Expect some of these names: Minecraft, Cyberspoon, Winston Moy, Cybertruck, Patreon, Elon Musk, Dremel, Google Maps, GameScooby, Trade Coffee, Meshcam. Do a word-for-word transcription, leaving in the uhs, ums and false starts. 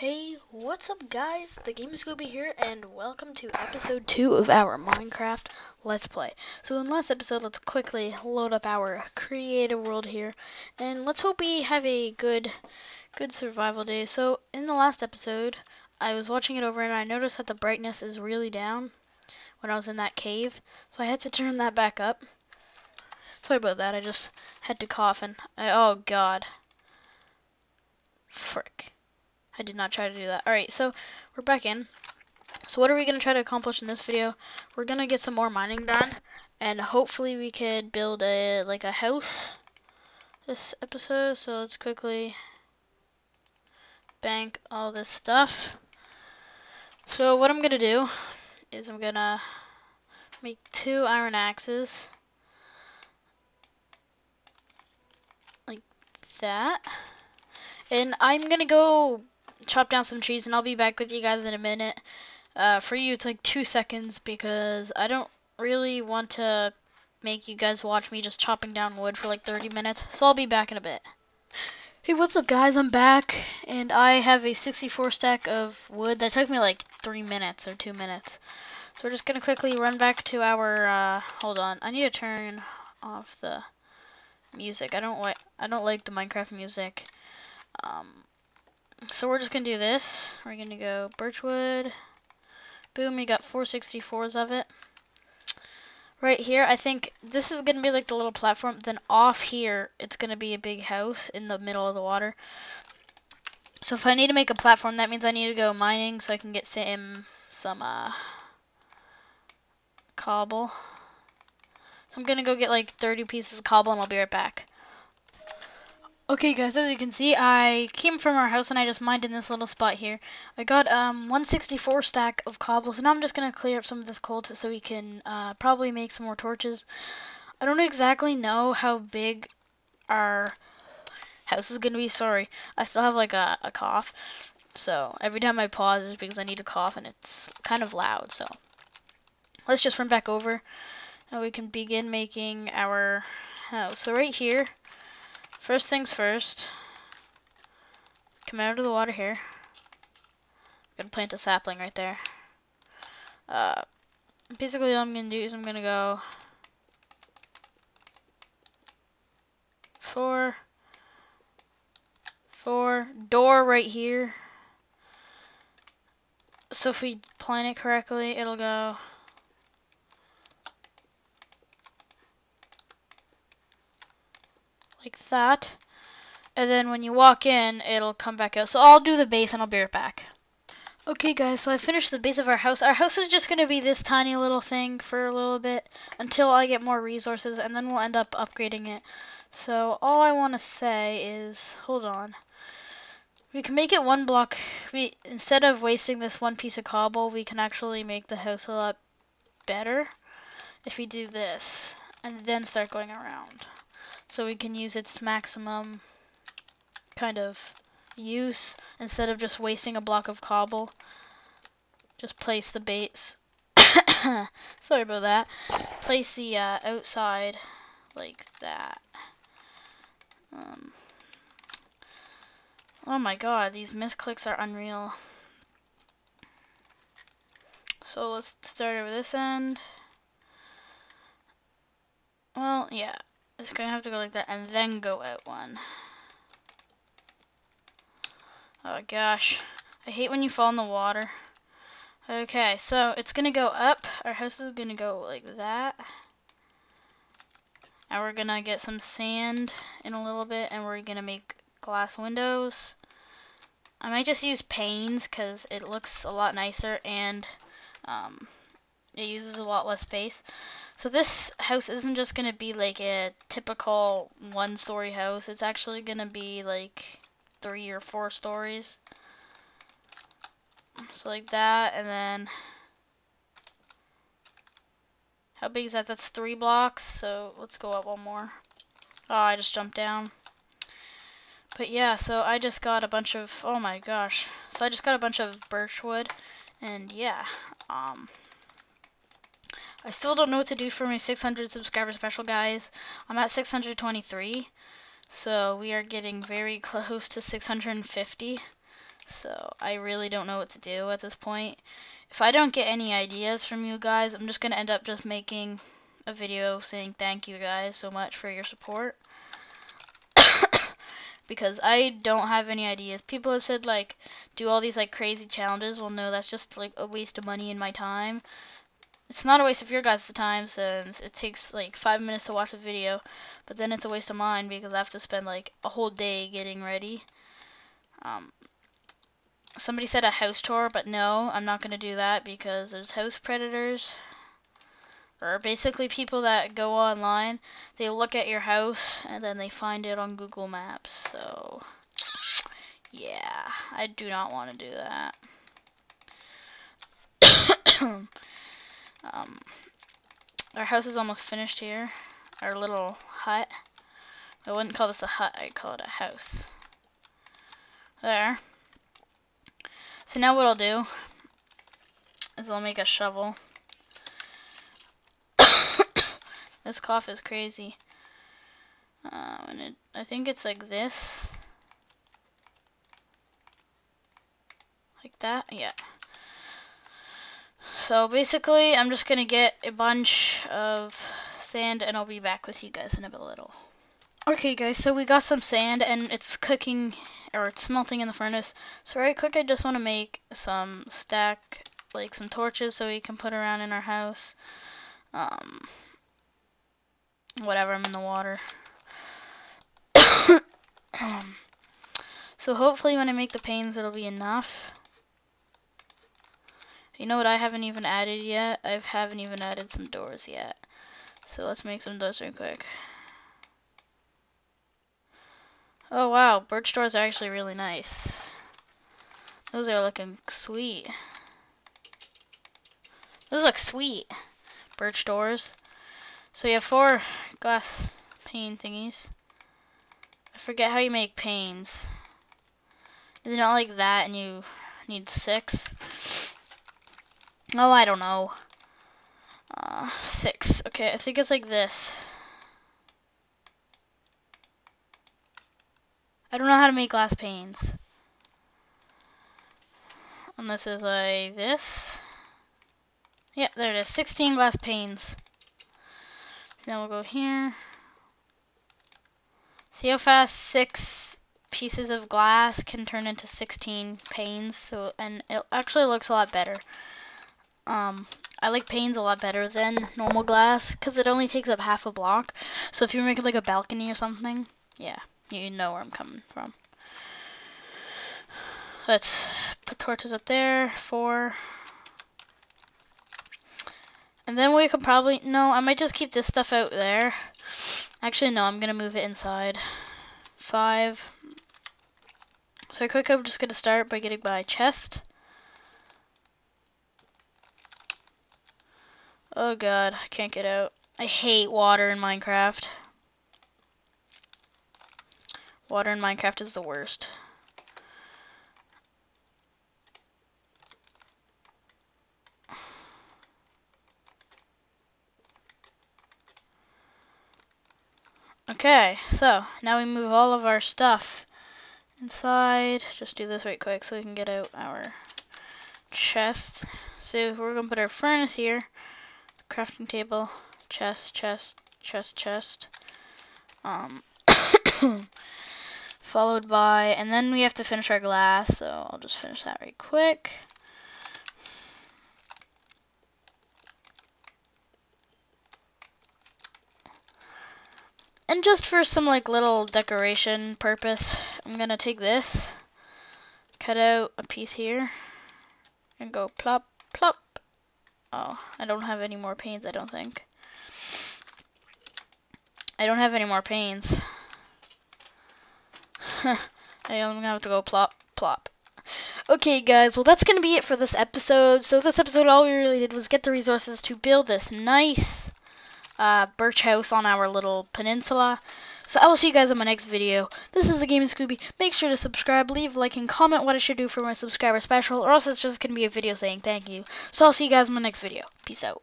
Hey, what's up guys? The GameScooby here, and welcome to episode two of our Minecraft Let's Play. So in the last episode, let's quickly load up our creative world here, and let's hope we have a good good survival day. So in the last episode, I was watching it over and I noticed that the brightness is really down when I was in that cave, so I had to turn that back up. Sorry about that, I just had to cough and I, oh god. Frick. I did not try to do that. Alright, so we're back in. So what are we going to try to accomplish in this video? We're going to get some more mining done, and hopefully we could build a like a house this episode. So let's quickly bank all this stuff. So what I'm going to do is I'm going to make two iron axes. Like that. And I'm going to go chop down some trees, and I'll be back with you guys in a minute. Uh, for you, it's like two seconds because I don't really want to make you guys watch me just chopping down wood for like thirty minutes. So I'll be back in a bit. Hey, what's up, guys? I'm back, and I have a sixty-four stack of wood that took me like three minutes or two minutes. So we're just gonna quickly run back to our. Uh, hold on, I need to turn off the music. I don't like. I don't like the Minecraft music. Um. So we're just going to do this. We're going to go birchwood. Boom, we got four sixty-fours of it. Right here, I think this is going to be like the little platform. Then off here, it's going to be a big house in the middle of the water. So if I need to make a platform, that means I need to go mining so I can get some, some uh, cobble. So I'm going to go get like thirty pieces of cobble, and I'll be right back. Okay guys, as you can see, I came from our house and I just mined in this little spot here. I got um, one sixty-four stack of cobble, so now I'm just going to clear up some of this coal so we can uh, probably make some more torches. I don't exactly know how big our house is going to be. Sorry, I still have like a, a cough, so every time I pause it's because I need to cough and it's kind of loud. So let's just run back over and we can begin making our house. So right here. First things first, come out of the water here. I'm going to plant a sapling right there. Uh, basically all I'm going to do is I'm going to go four, four, door right here. So if we plant it correctly, it'll go like that, and then when you walk in, it'll come back out. So I'll do the base and I'll be right back. Okay guys, so I finished the base of our house. Our house is just going to be this tiny little thing for a little bit until I get more resources, and then we'll end up upgrading it. So all I want to say is, hold on, we can make it one block. We, instead of wasting this one piece of cobble, we can actually make the house a lot better if we do this and then start going around. So we can use its maximum kind of use instead of just wasting a block of cobble. Just place the base. Sorry about that. Place the uh, outside like that. Um, oh my god, these misclicks are unreal. So let's start over this end. Well, yeah. It's going to have to go like that and then go out one. Oh gosh. I hate when you fall in the water. Okay, so it's going to go up. Our house is going to go like that. And we're going to get some sand in a little bit, and we're going to make glass windows. I might just use panes because it looks a lot nicer and um, it uses a lot less space. So this house isn't just going to be like a typical one-story house. It's actually going to be like three or four stories. So like that, and then... How big is that? That's three blocks, so let's go up one more. Oh, I just jumped down. But yeah, so I just got a bunch of... Oh my gosh. So I just got a bunch of birchwood, and yeah, um... I still don't know what to do for my six hundred subscriber special, guys. I'm at six hundred twenty-three, so we are getting very close to six hundred fifty. So I really don't know what to do at this point. If I don't get any ideas from you guys, I'm just going to end up just making a video saying thank you guys so much for your support. Because I don't have any ideas. People have said, like, do all these, like, crazy challenges. Well, no, that's just, like, a waste of money and my time. It's not a waste of your guys' time since it takes, like, five minutes to watch the video. But then it's a waste of mine because I have to spend, like, a whole day getting ready. Um, somebody said a house tour, but no, I'm not going to do that because there's house predators. Or basically people that go online, they look at your house, and then they find it on Google Maps, so, yeah, I do not want to do that. um, our house is almost finished here, our little hut. I wouldn't call this a hut, I'd call it a house. There. So now what I'll do is I'll make a shovel. This cough is crazy. Um, and it, I think it's like this. Like that? Yeah. So basically, I'm just going to get a bunch of sand and I'll be back with you guys in a little. Okay guys, so we got some sand and it's cooking, or it's smelting in the furnace. So right quick, I just want to make some stack, like some torches so we can put around in our house. Um... Whatever, I'm in the water. um, so hopefully when I make the panes, it'll be enough. You know what I haven't even added yet? I haven't even added some doors yet. So let's make some doors real quick. Oh wow, birch doors are actually really nice. Those are looking sweet. Those look sweet. Birch doors. So you have four glass pane thingies. I forget how you make panes. Is it not like that and you need six? Oh, I don't know. Uh, six. Okay, I think it's like this. I don't know how to make glass panes. And this is like this. Yep, there it is. sixteen glass panes. Now we'll go here. See how fast six pieces of glass can turn into sixteen panes. So, and it actually looks a lot better. Um, I like panes a lot better than normal glass because it only takes up half a block. So if you're making like a balcony or something, yeah, you know where I'm coming from. Let's put torches up there. Four. And then we could probably, no, I might just keep this stuff out there. Actually, no, I'm going to move it inside. Five. So quick, I'm just going to start by getting my chest. Oh god, I can't get out. I hate water in Minecraft. Water in Minecraft is the worst. Okay, so now we move all of our stuff inside. Just do this right quick so we can get out our chest. So we're gonna put our furnace here, crafting table, chest, chest, chest, chest. Um, followed by, and then we have to finish our glass. So I'll just finish that right quick. And just for some like little decoration purpose, I'm gonna take this, cut out a piece here, and go plop, plop. Oh, I don't have any more panes, I don't think. I don't have any more panes. I'm gonna have to go plop, plop. Okay guys, well that's gonna be it for this episode. So this episode, all we really did was get the resources to build this nice Uh, birch house on our little peninsula. So I will see you guys in my next video. This is the GameScooby. Make sure to subscribe, leave a like, and comment what I should do for my subscriber special, or else it's just going to be a video saying thank you. So I'll see you guys in my next video. Peace out.